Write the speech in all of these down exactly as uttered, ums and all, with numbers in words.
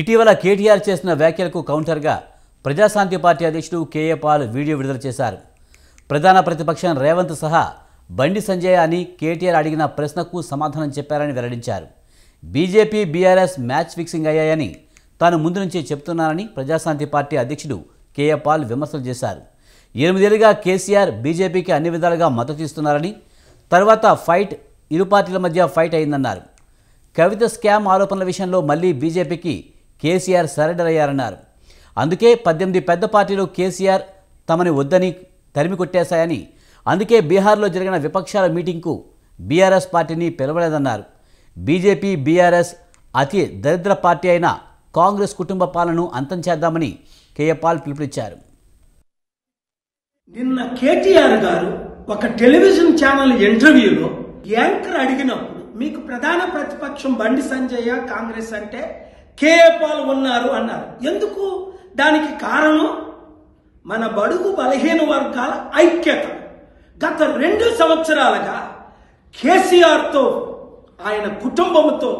ఇటీవల కేటిఆర్ చేసిన వ్యాఖ్యలకు కౌంటర్గా ప్రజాశాంతి పార్టీ అధ్యక్షుడు కేఏ పాల్ వీడియో విడుదల చేశారు. ప్రధాన ప్రతిపక్షం రేవంత్ సహా బండి సంజయ్ అని కేటిఆర్ అడిగిన ప్రశ్నకు సమాధానం చెప్పారని వెల్లడించారు. బీజేపీ బీఆర్ఎస్ మ్యాచ్ ఫిక్సింగ్ అయ్యాయని తాను ముందు నుంచే చెప్తున్నానని ప్రజాశాంతి పార్టీ అధ్యక్షుడు కేఏ పాల్ విమర్శలు చేశారు. ఎనిమిదేళ్లుగా కేసీఆర్ బీజేపీకి అన్ని విధాలుగా మద్దతు ఇస్తున్నారని, తర్వాత ఫైట్ ఇరు పార్టీల మధ్య ఫైట్ అయిందన్నారు. కవిత స్కామ్ ఆరోపణల విషయంలో మళ్లీ బీజేపీకి కేసీఆర్ సరెండర్ అయ్యారన్నారు. అందుకే పద్దెనిమిది పెద్ద పార్టీలు కేసీఆర్ తమని వద్దని తరిమి కొట్టేశాయని, అందుకే బీహార్లో జరిగిన విపక్షాల మీటింగ్కు బీఆర్ఎస్ పార్టీని పిలవలేదన్నారు. బీజేపీ బీఆర్ఎస్ అతి దరిద్ర పార్టీ అయిన కాంగ్రెస్ కుటుంబ పాలనను అంతం చేద్దామని కేఏ పాల్ పిలుపునిచ్చారు. నిన్న కేటీఆర్ గారు ఒక టెలివిజన్ ఛానల్ ఇంటర్వ్యూలో యాంకర్ అడిగినప్పుడు, మీకు ప్రధాన ప్రతిపక్షం బండి సంజయ్య, కాంగ్రెస్ అంటే కేఏ పాల్ ఉన్నారు అన్నారు. ఎందుకు? దానికి కారణం మన బడుగు బలహీన వర్గాల ఐక్యత. గత రెండు సంవత్సరాలుగా కేసీఆర్తో, ఆయన కుటుంబంతో,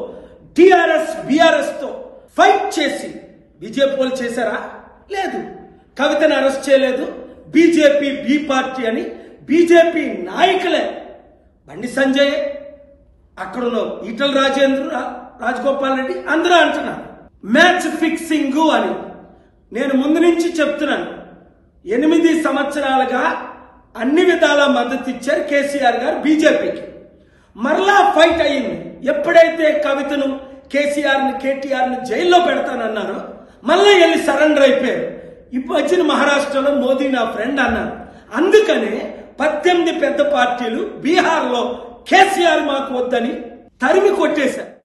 టీఆర్ఎస్ బీఆర్ఎస్తో ఫైట్ చేసి బీజేపీ వాళ్ళు చేశారా? లేదు. కవితను అరెస్ట్ చేయలేదు బీజేపీ బీ పార్టీ అని బీజేపీ నాయకులే బండి సంజయ్, అక్కడున్న ఈటల రాజేంద్ర, రాజగోపాల్ రెడ్డి అందరూ అంటున్నారు మ్యాచ్ ఫిక్సింగ్ అని. నేను ముందు నుంచి చెప్తున్నాను, ఎనిమిది సంవత్సరాలుగా అన్ని విధాల మద్దతు ఇచ్చారు కేసీఆర్ గారు బీజేపీకి. మరలా ఫైట్ అయింది. ఎప్పుడైతే కవితను, కేసీఆర్ని, కేటీఆర్ని జైల్లో పెడతానన్నారో మళ్ళీ వెళ్ళి సరెండర్ అయిపోయారు. ఇప్పుడు వచ్చిన మహారాష్ట్రలో మోదీ నా ఫ్రెండ్ అన్నారు. అందుకనే పద్దెనిమిది పెద్ద పార్టీలు బీహార్లో కేసీఆర్ మాకు వద్దని తరిమి కొట్టేశారు.